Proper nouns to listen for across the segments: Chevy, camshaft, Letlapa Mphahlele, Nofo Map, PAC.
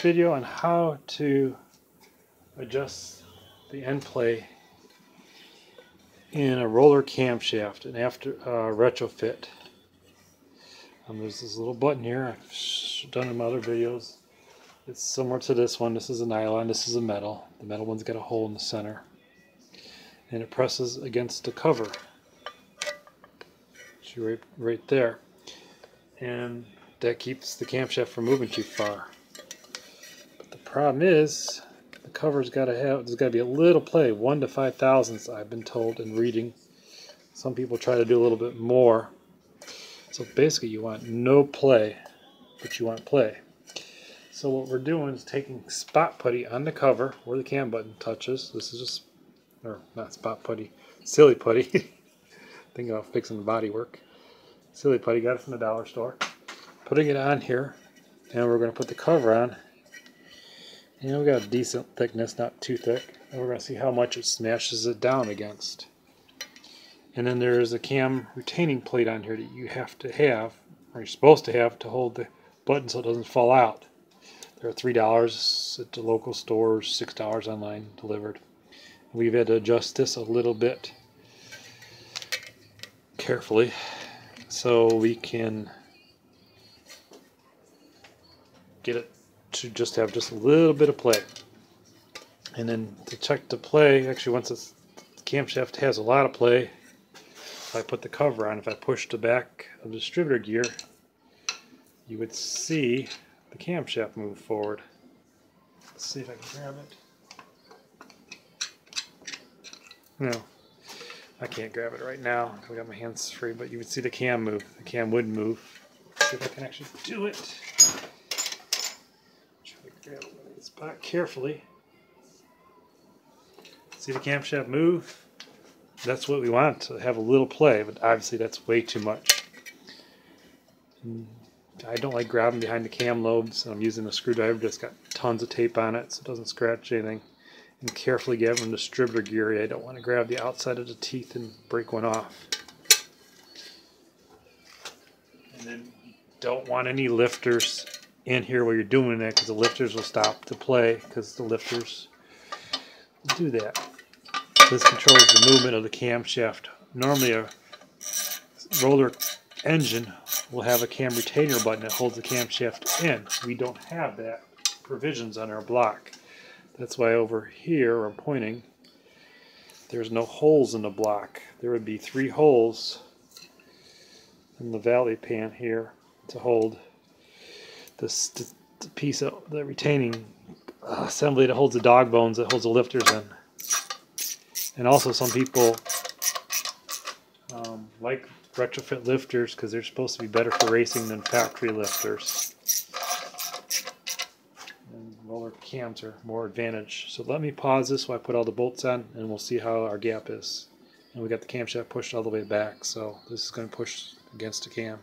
video on how to adjust the end play in a roller camshaft and after retrofit. There's this little button here. I've done in my other videos. It's similar to this one. This is a nylon. This is a metal. The metal one's got a hole in the center, and it presses against the cover. So right there, and that keeps the camshaft from moving too far. But the problem is the cover's got to have. There's got to be a little play, 1 to 5 thousandths. I've been told in reading. Some people try to do a little bit more. So basically you want no play, but you want play. So what we're doing is taking spot putty on the cover where the cam button touches. This is just, or not spot putty, silly putty. Thinking about fixing the body work. Silly putty, got it from the dollar store. Putting it on here, and we're going to put the cover on. And we've got a decent thickness, not too thick. And we're going to see how much it smashes it down against. And then there's a cam retaining plate on here that you have to have, or you're supposed to have, to hold the button so it doesn't fall out. They're $3 at the local stores, $6 online delivered. We've had to adjust this a little bit carefully so we can get it to just have just a little bit of play. And then to check the play, actually once the camshaft has a lot of play, if I put the cover on, if I push the back of the distributor gear, you would see the camshaft move forward. Let's see if I can grab it. No, I can't grab it right now. I got my hands free, but you would see the cam move. The cam would move. Let's see if I can actually do it. Try to grab the spot carefully. See the camshaft move. That's what we want, to have a little play, but obviously that's way too much. I don't like grabbing behind the cam lobes, and I'm using a screwdriver that's got tons of tape on it so it doesn't scratch anything. And carefully grabbing the distributor gear, I don't want to grab the outside of the teeth and break one off. And then you don't want any lifters in here while you're doing that, because the lifters will stop the play, because the lifters will do that. This controls the movement of the camshaft. Normally a roller engine will have a cam retainer button that holds the camshaft in. We don't have that provisions on our block. That's why over here, where I'm pointing, there's no holes in the block. There would be 3 holes in the valley pan here to hold this the piece of the retaining assembly that holds the dog bones, that holds the lifters in. And also some people like retrofit lifters because they're supposed to be better for racing than factory lifters. And roller cams are more advantage. So let me pause this while I put all the bolts on, and we'll see how our gap is. And we got the camshaft pushed all the way back, so this is going to push against the cam.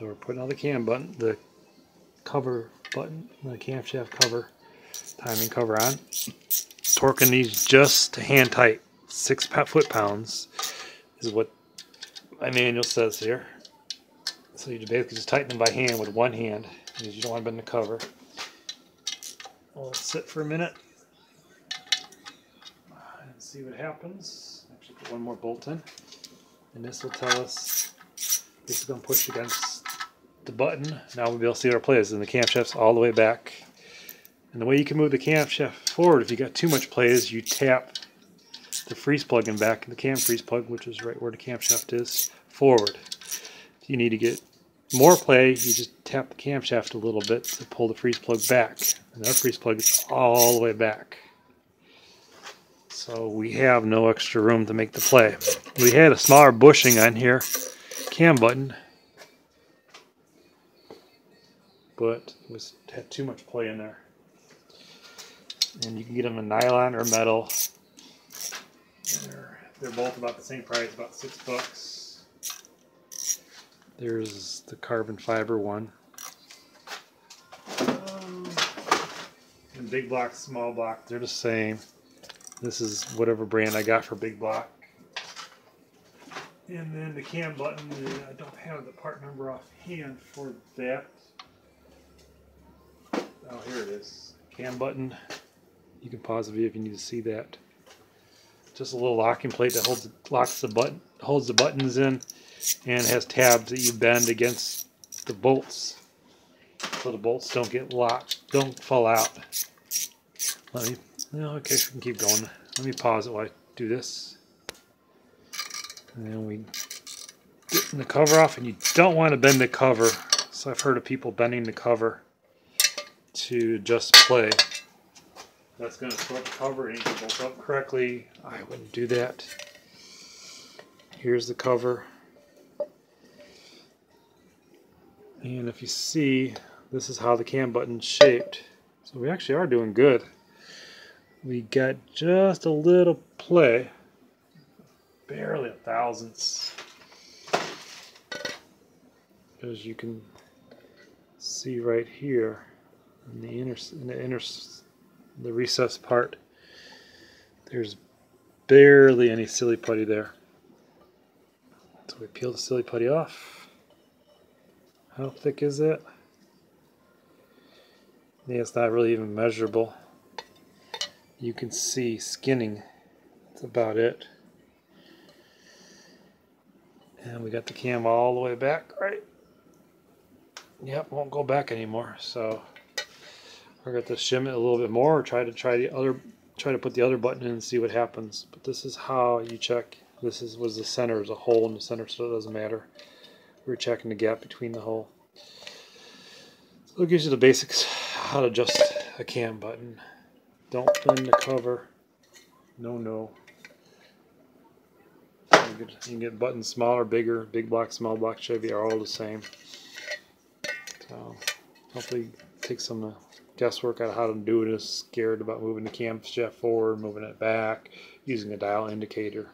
So we're putting on the cam button, the cover button, the camshaft cover, timing cover on. Torquing these just hand tight. 6 foot-pounds is what my manual says here. So you basically just tighten them by hand with one hand, because you don't want to bend the cover. We'll sit for a minute and see what happens. Actually, put one more bolt in, and this will tell us. This is going to push against the button. Now we'll be able to see what our play is, and the camshaft's all the way back. And the way you can move the camshaft forward if you got too much play is you tap the freeze plug in back, the cam freeze plug, which is right where the camshaft is, forward. If you need to get more play, you just tap the camshaft a little bit to pull the freeze plug back. And that freeze plug is all the way back. So we have no extra room to make the play. We had a smaller bushing on here, cam button, but it had too much play in there. And you can get them in nylon or metal. They're both about the same price, about $6. There's the carbon fiber one. And big block, small block, they're the same. This is whatever brand I got for big block. And then the cam button, I don't have the part number offhand for that. this cam button. You can pause the video if you need to see that. Just a little locking plate that holds the buttons in, and has tabs that you bend against the bolts so the bolts don't get locked, don't fall out. Let me, okay, we can keep going. Let me pause it while I do this. And then we get the cover off, and you don't want to bend the cover. So I've heard of people bending the cover to just play. That's going to flip the cover and you can bolt up correctly. I wouldn't do that. Here's the cover. And if you see, this is how the cam button's shaped. So we actually are doing good. We got just a little play. Barely a thousandths. As you can see right here in the inner recessed part, there's barely any silly putty there. So we peel the silly putty off. How thick is it? Yeah, it's not really even measurable. You can see skinning. That's about it. And we got the cam all the way back, right? Yep, won't go back anymore. So we're going to have to shim it a little bit more, or try to put the other button in and see what happens. But this is how you check. This is was the center. There's a hole in the center, so it doesn't matter. We're checking the gap between the hole. So it gives you the basics how to adjust a cam button. Don't bend the cover. No. You can get buttons smaller, bigger, big block, small block, Chevy are all the same. So hopefully take some guesswork out of how to do it. Is scared about moving the camshaft forward, moving it back, using a dial indicator.